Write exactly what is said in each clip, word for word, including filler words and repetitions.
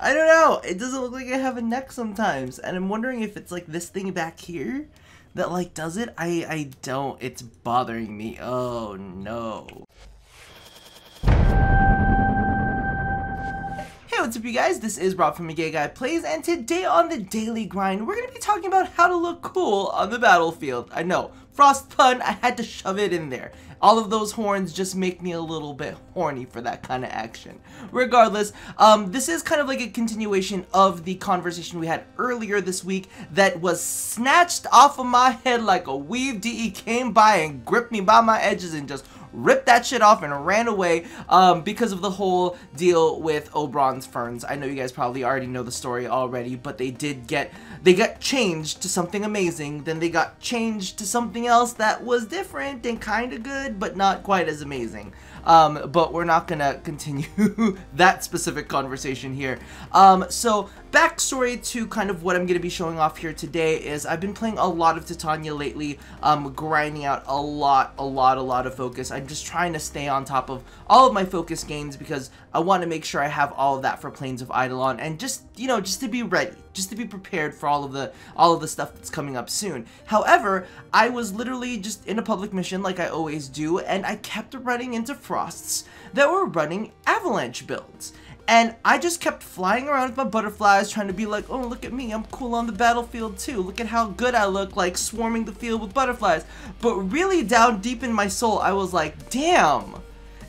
I don't know, it doesn't look like I have a neck sometimes, and I'm wondering if it's like this thing back here that like does it. I, I don't, it's bothering me. Oh no. Hey, what's up you guys, this is Rob from A Gay Guy Plays, and today on the Daily Grind, we're going to be talking about how to look cool on the battlefield. I know, Frost pun, I had to shove it in there. All of those horns just make me a little bit horny for that kind of action. Regardless, um, this is kind of like a continuation of the conversation we had earlier this week that was snatched off of my head like a weave. D E came by and gripped me by my edges and just ripped that shit off and ran away um, because of the whole deal with Oberon's ferns. I know you guys probably already know the story already, but they did get, they got changed to something amazing, then they got changed to something else that was different and kind of good, but not quite as amazing. Um, but we're not gonna continue that specific conversation here. Um, so backstory to kind of what I'm gonna be showing off here today is I've been playing a lot of Titania lately, um, grinding out a lot, a lot, a lot of focus. I'm just trying to stay on top of all of my focus gains because I want to make sure I have all of that for Planes of Eidolon, and just, you know, just to be ready, just to be prepared for all of the all of the stuff that's coming up soon. However, I was literally just in a public mission like I always do, and I kept running into Frosts that were running Avalanche builds. And I just kept flying around with my butterflies, trying to be like, oh, look at me, I'm cool on the battlefield too. Look at how good I look, like swarming the field with butterflies. But really down deep in my soul, I was like, damn,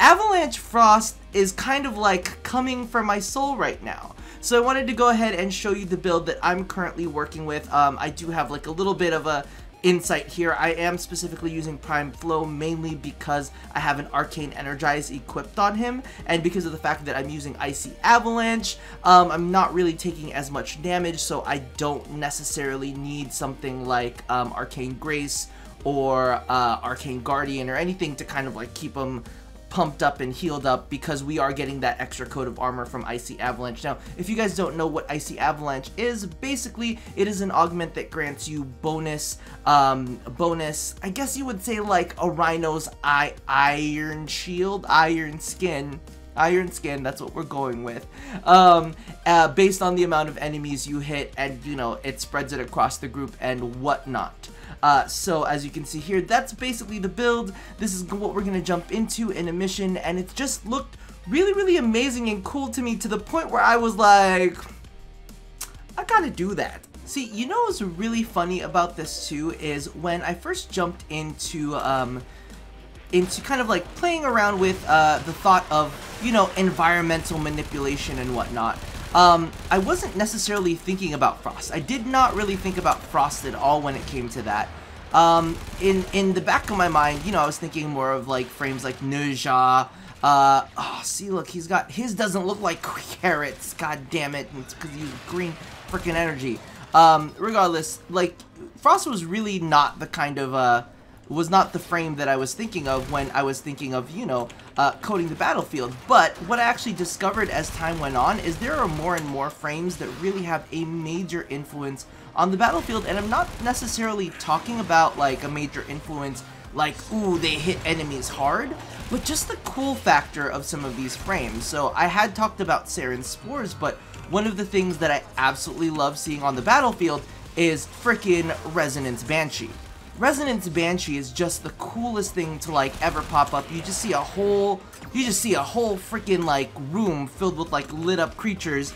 Avalanche Frost is kind of like coming from my soul right now. So I wanted to go ahead and show you the build that I'm currently working with. Um, I do have like a little bit of a insight here. I am specifically using Prime Flow mainly because I have an Arcane Energize equipped on him, and because of the fact that I'm using Icy Avalanche, um, I'm not really taking as much damage, so I don't necessarily need something like um, Arcane Grace or uh, Arcane Guardian or anything to kind of like keep him pumped up and healed up, because we are getting that extra coat of armor from Icy Avalanche. Now, if you guys don't know what Icy Avalanche is, basically it is an augment that grants you bonus, um, bonus, I guess you would say like a rhino's eye, iron shield, iron skin, iron skin, that's what we're going with, um, uh, based on the amount of enemies you hit, and you know, it spreads it across the group and whatnot. Uh, so as you can see here, that's basically the build. This is what we're gonna jump into in a mission, and it just looked really, really amazing and cool to me, to the point where I was like, I gotta do that. See, you know what's really funny about this too is when I first jumped into um, into kind of like playing around with uh, the thought of, you know, environmental manipulation and whatnot. Um, I wasn't necessarily thinking about Frost. I did not really think about Frost at all when it came to that. Um, in in the back of my mind, you know, I was thinking more of like frames like Nezha. Uh, oh, see, look, he's got, his doesn't look like carrots. God damn it! It's because he uses green freaking energy. Um, regardless, like Frost was really not the kind of uh, was not the frame that I was thinking of when I was thinking of, you know, uh, coding the battlefield. But what I actually discovered as time went on is there are more and more frames that really have a major influence on the battlefield, and I'm not necessarily talking about like a major influence like, ooh, they hit enemies hard, but just the cool factor of some of these frames. So I had talked about Saren's Spores, but one of the things that I absolutely love seeing on the battlefield is freaking Resonance Banshee. Resonance Banshee is just the coolest thing to like ever pop up. You just see a whole, you just see a whole freaking like room filled with like lit up creatures,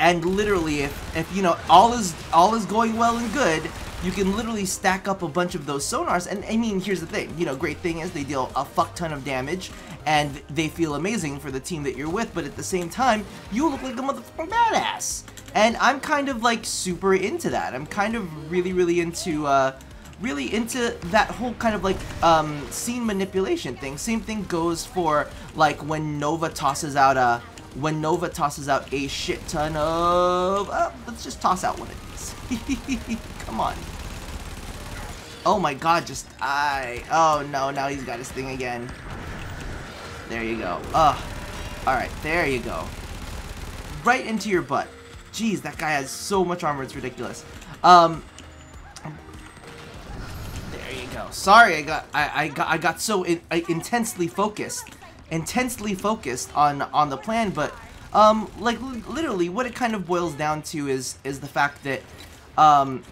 and literally, if if you know all is all is going well and good, you can literally stack up a bunch of those sonars. And I mean, here's the thing, you know, great thing is they deal a fuck ton of damage, and they feel amazing for the team that you're with. But at the same time, you look like a motherfucking badass, and I'm kind of like super into that. I'm kind of really, really into. Uh, really into that whole kind of like um, scene manipulation thing. Same thing goes for like when Nova tosses out a when Nova tosses out a shit ton of oh, let's just toss out one of these. Come on. Oh my god, just I oh no, now he's got his thing again. There you go. Ugh. Alright, there you go. Right into your butt. Jeez, that guy has so much armor, it's ridiculous. Um Sorry, I got I, I got I got so in, I intensely focused, intensely focused on on the plan, but Um, like, literally, what it kind of boils down to is is the fact that um,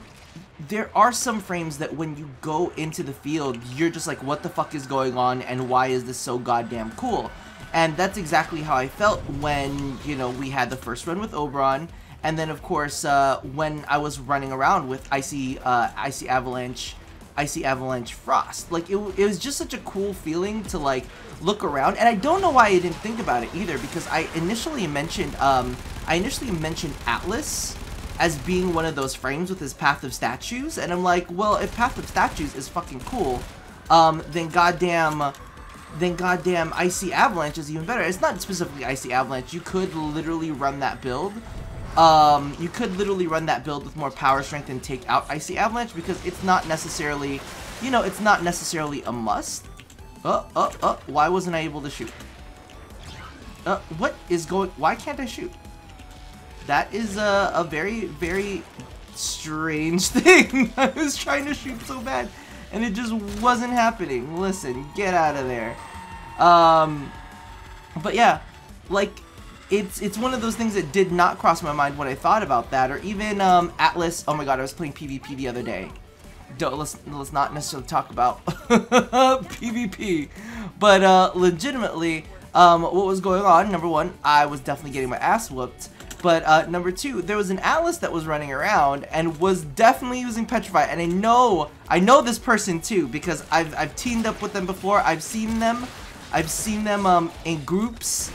there are some frames that when you go into the field, you're just like, what the fuck is going on, and why is this so goddamn cool? And that's exactly how I felt when, you know, we had the first run with Oberon, and then, of course, uh, when I was running around with Icy, uh, Icy Avalanche, Icy Avalanche Frost. Like, it, it was just such a cool feeling to, like, look around. And I don't know why I didn't think about it either, because I initially mentioned, um, I initially mentioned Atlas as being one of those frames with his Path of Statues, and I'm like, well, if Path of Statues is fucking cool, um, then goddamn, then goddamn Icy Avalanche is even better. It's not specifically Icy Avalanche. You could literally run that build. Um, you could literally run that build with more power strength and take out Icy Avalanche, because it's not necessarily, you know, it's not necessarily a must. Oh, oh, oh, why wasn't I able to shoot? Uh, what is going, why can't I shoot? That is a, a very, very strange thing. I was trying to shoot so bad, and it just wasn't happening. Listen, get out of there. Um, but yeah, like, It's it's one of those things that did not cross my mind when I thought about that, or even um, Atlas. Oh my god, I was playing PvP the other day. Don't, let's, let's not necessarily talk about PvP. But uh, legitimately, um, what was going on, number one, I was definitely getting my ass whooped. But uh, number two, there was an Atlas that was running around and was definitely using Petrify. And I know, I know this person too, because I've, I've teamed up with them before. I've seen them, I've seen them um, in groups.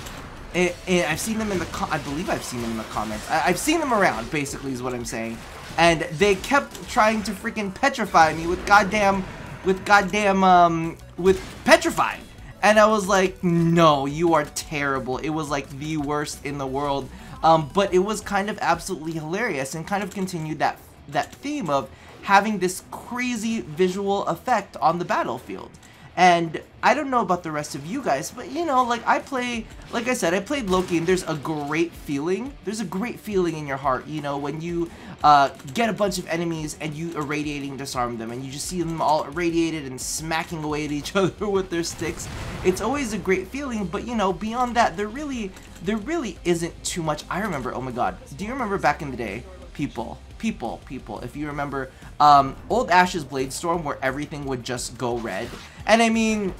And I've seen them in the, com I believe I've seen them in the comments. I I've seen them around, basically, is what I'm saying. And they kept trying to freaking petrify me with goddamn, with goddamn, um, with Petrify. And I was like, no, you are terrible. It was like the worst in the world. Um, but it was kind of absolutely hilarious and kind of continued that, that theme of having this crazy visual effect on the battlefield. And I don't know about the rest of you guys, but you know, like I play, like I said, I played Loki, and there's a great feeling. There's a great feeling in your heart, you know, when you uh, get a bunch of enemies and you irradiating disarm them, and you just see them all irradiated and smacking away at each other with their sticks. It's always a great feeling, but you know, beyond that, there really, there really isn't too much. I remember, oh my god, do you remember back in the day, people? People, people, if you remember um, old Ash's Blade Storm, where everything would just go red. And I mean,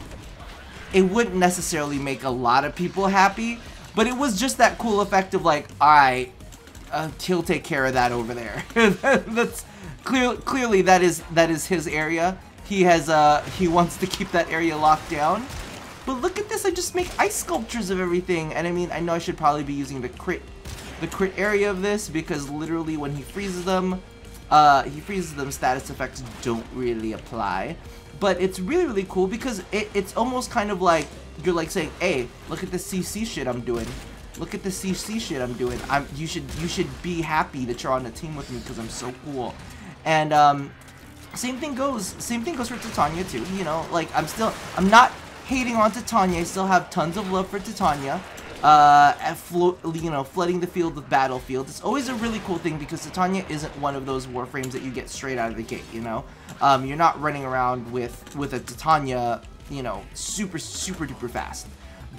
it wouldn't necessarily make a lot of people happy, but it was just that cool effect of like, alright, uh, he'll take care of that over there. That's clear, clearly that is that is his area. He has uh, he wants to keep that area locked down. But look at this, I just make ice sculptures of everything. And I mean, I know I should probably be using the crit the crit area of this, because literally when he freezes them, uh, he freezes them, status effects don't really apply. But it's really, really cool, because it, it's almost kind of like, you're like saying, hey, look at the C C shit I'm doing. Look at the C C shit I'm doing. I'm, you should you should be happy that you're on the team with me, because I'm so cool. And um, same thing goes, same thing goes for Titania too, you know, like I'm still, I'm not hating on Titania, I still have tons of love for Titania. Uh, flo you know, flooding the field with battlefields. It's always a really cool thing, because Titania isn't one of those Warframes that you get straight out of the gate, you know? Um, you're not running around with, with a Titania, you know, super, super duper fast.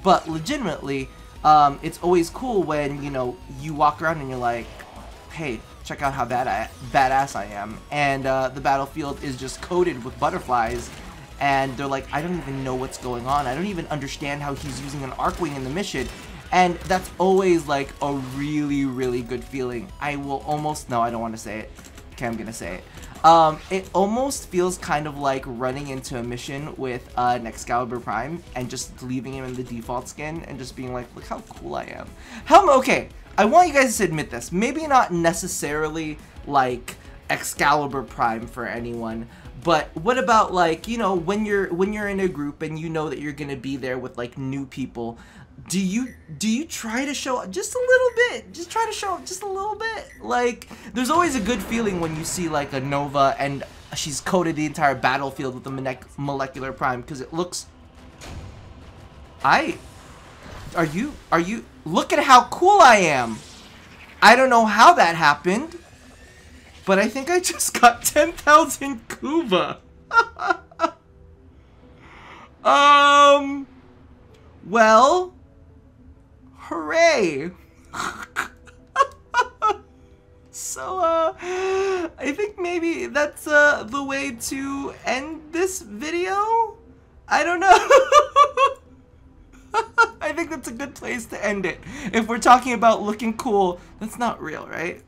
But legitimately, um, it's always cool when, you know, you walk around and you're like, hey, check out how bad I, badass I am. And uh, the battlefield is just coated with butterflies. And they're like, I don't even know what's going on. I don't even understand how he's using an Arcwing in the mission. And that's always like a really, really good feeling. I will almost, no, I don't want to say it. Okay, I'm gonna say it. Um, it almost feels kind of like running into a mission with uh, an Excalibur Prime and just leaving him in the default skin and just being like, look how cool I am. How, okay, I want you guys to admit this. Maybe not necessarily like Excalibur Prime for anyone, but what about like, you know, when you're when you're in a group and you know that you're gonna be there with like new people. Do you do you try to show up just a little bit? Just try to show up just a little bit. Like, there's always a good feeling when you see like a Nova and she's coated the entire battlefield with the Molecular Prime, because it looks. I, are you are you look at how cool I am. I don't know how that happened, but I think I just got ten thousand Kuva. um, well. Hooray! So, uh, I think maybe that's uh, the way to end this video? I don't know. I think that's a good place to end it. If we're talking about looking cool, that's not real, right?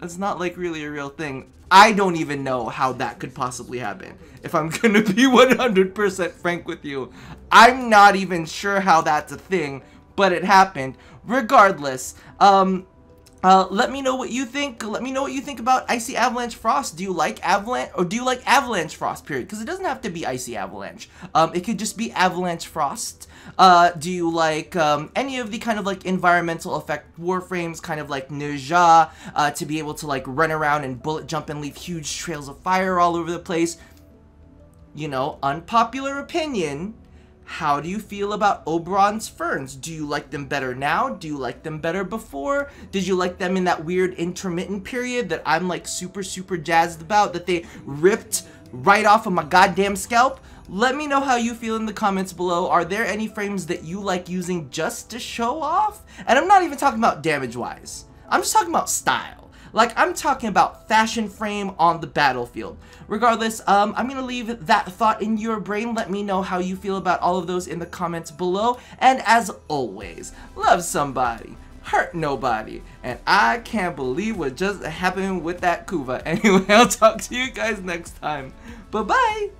That's not like really a real thing. I don't even know how that could possibly happen. If I'm gonna be one hundred percent frank with you, I'm not even sure how that's a thing, but it happened. Regardless, um... Uh, let me know what you think. Let me know what you think about Icy Avalanche Frost. Do you like Avalanche, or do you like Avalanche Frost, period? Because it doesn't have to be Icy Avalanche. Um, it could just be Avalanche Frost. Uh, do you like, um, any of the kind of, like, environmental effect Warframes, kind of like Nezha, uh, to be able to, like, run around and bullet jump and leave huge trails of fire all over the place? You know, unpopular opinion. How do you feel about Oberon's ferns? Do you like them better now? Do you like them better before? Did you like them in that weird intermittent period that I'm like super, super jazzed about, that they ripped right off of my goddamn scalp? Let me know how you feel in the comments below. Are there any frames that you like using just to show off? And I'm not even talking about damage-wise. I'm just talking about style. Like, I'm talking about fashion frame on the battlefield. Regardless, um, I'm gonna leave that thought in your brain. Let me know how you feel about all of those in the comments below. And as always, love somebody, hurt nobody. And I can't believe what just happened with that Kuva. Anyway, I'll talk to you guys next time. Bye-bye!